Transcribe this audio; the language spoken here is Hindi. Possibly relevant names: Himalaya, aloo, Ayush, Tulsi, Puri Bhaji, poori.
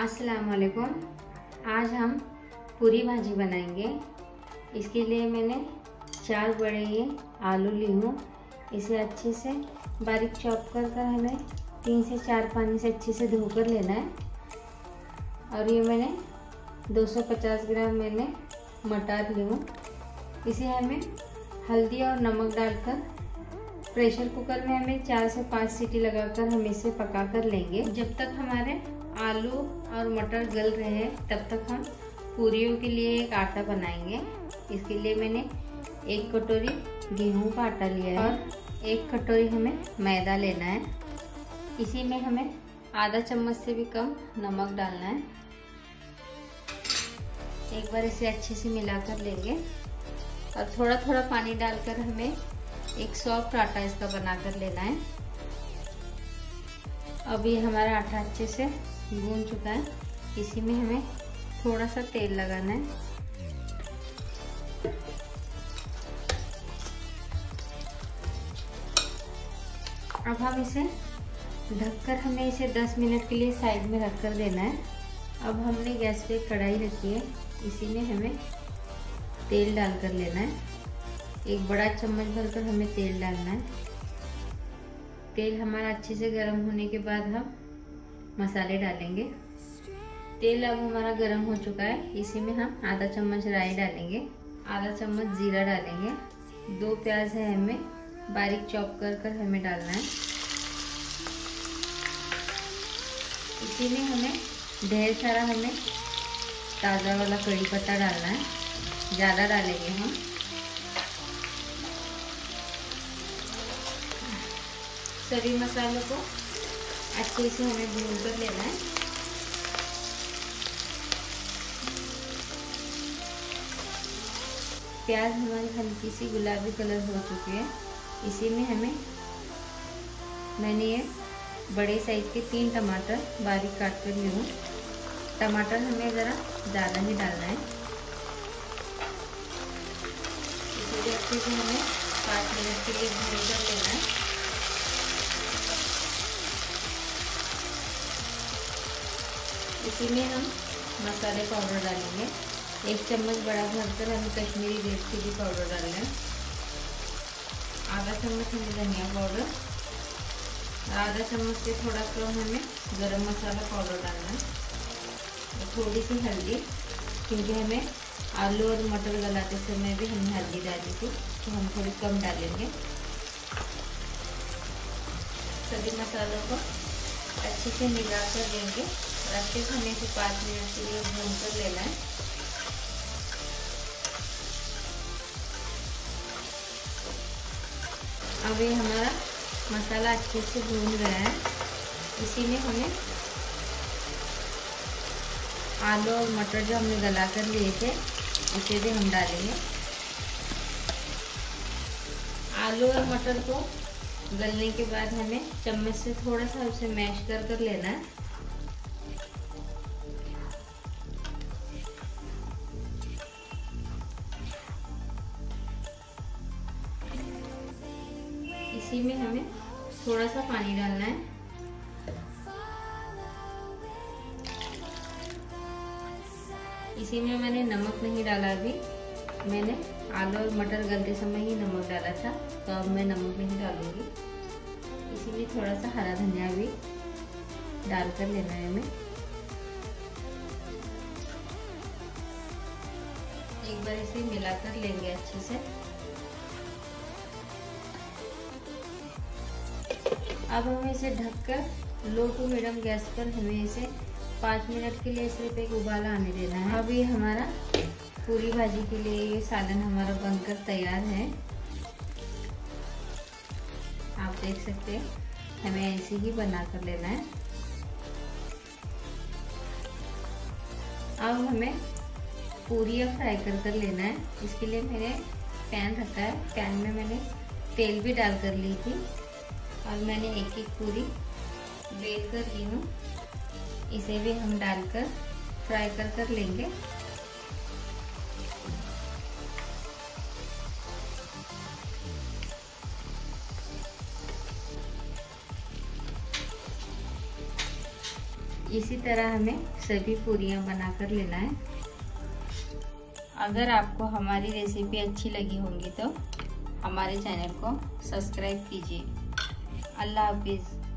अस्सलामुअलैकुम। आज हम पूरी भाजी बनाएंगे। इसके लिए मैंने 4 बड़े ये आलू ली हूँ। इसे अच्छे से बारीक चॉप कर कर हमें 3 से 4 पानी से अच्छे से धोकर लेना है। और ये मैंने 250 ग्राम मैंने मटर ली हूँ। इसे हमें हल्दी और नमक डालकर प्रेशर कुकर में हमें 4 से 5 सीटी लगाकर हम इसे पका कर लेंगे। जब तक हमारे आलू और मटर गल रहे हैं तब तक हम पूरियों के लिए एक आटा बनाएंगे। इसके लिए मैंने 1 कटोरी गेहूं का आटा लिया है और 1 कटोरी हमें मैदा लेना है। इसी में हमें आधा चम्मच से भी कम नमक डालना है। एक बार इसे अच्छे से मिलाकर लेंगे और थोड़ा थोड़ा पानी डालकर हमें एक सॉफ्ट आटा इसका बनाकर लेना है। अब ये हमारा आटा अच्छे से गूंद चुका है। इसी में हमें थोड़ा सा तेल लगाना है। अब हम इसे ढककर हमें इसे 10 मिनट के लिए साइड में रख कर देना है। अब हमने गैस पे कढ़ाई रखी है। इसी में हमें तेल डालकर लेना है। एक बड़ा चम्मच भरकर हमें तेल डालना है। तेल हमारा अच्छे से गर्म होने के बाद हम मसाले डालेंगे। तेल अब हमारा गर्म हो चुका है। इसी में हम आधा चम्मच राई डालेंगे, आधा चम्मच जीरा डालेंगे। 2 प्याज है हमें बारीक चॉप कर कर हमें डालना है। इसी में हमें ढेर सारा हमें ताज़ा वाला कड़ी पत्ता डालना है, ज़्यादा डालेंगे हम। सभी मसालों को अच्छे से हमें भून कर लेना है। प्याज हमारी हल्की सी गुलाबी कलर हो चुकी है। इसी में हमें मैंने ये बड़े साइज के 3 टमाटर बारीक काट कर लिए हूँ। टमाटर हमें ज़रा ज़्यादा ही डालना है। इसे अच्छे से हमें 5 मिनट के लिए भून कर लेना है। इसी में हम मसाले पाउडर डालेंगे। 1 चम्मच बड़ा भरकर हमें कश्मीरी रेड चिली पाउडर डालना है। आधा चम्मच हमें धनिया पाउडर, आधा चम्मच से थोड़ा कम हमें गरम मसाला पाउडर डालना है। थोड़ी सी हल्दी, क्योंकि हमें आलू और मटर गलाते समय भी हमने हल्दी डाली थी तो हम थोड़ी कम डालेंगे। सभी मसालों को अच्छे से मिलाकर देंगे। अच्छे से हमें इसे 5 मिनट के लिए भून कर लेना है। अब ये हमारा मसाला अच्छे से भून गया है। इसी में हमें आलू और मटर जो हमने गला कर लिए थे उसे भी हम डालेंगे। आलू और मटर को गलने के बाद हमें चम्मच से थोड़ा सा उसे मैश कर कर लेना है। इसी में हमें थोड़ा सा पानी डालना है। इसी में मैंने नमक नहीं डाला अभी। मैंने आलू और मटर गलते समय ही नमक डाला था तो अब मैं नमक नहीं डालूंगी। इसी में थोड़ा सा हरा धनिया भी डाल कर लेना है हमें। एक बार इसे मिलाकर लेंगे अच्छे से। अब हमें इसे ढककर लो टू मीडियम गैस पर हमें इसे 5 मिनट के लिए सिर्फ एक उबाल आने देना है। अब ये हमारा पूरी भाजी के लिए ये सालन हमारा बनकर तैयार है। आप देख सकते हैं, हमें ऐसे ही बना कर लेना है। अब हमें पूरी फ्राई कर कर लेना है। इसके लिए मैंने पैन रखा है। पैन में मैंने तेल भी डाल कर ली थी और मैंने एक पूरी बेल कर ली हूँ। इसे भी हम डालकर फ्राई कर कर लेंगे। इसी तरह हमें सभी पूरियाँ बनाकर लेना है। अगर आपको हमारी रेसिपी अच्छी लगी होगी तो हमारे चैनल को सब्सक्राइब कीजिए। अल्लाह हाफिज़।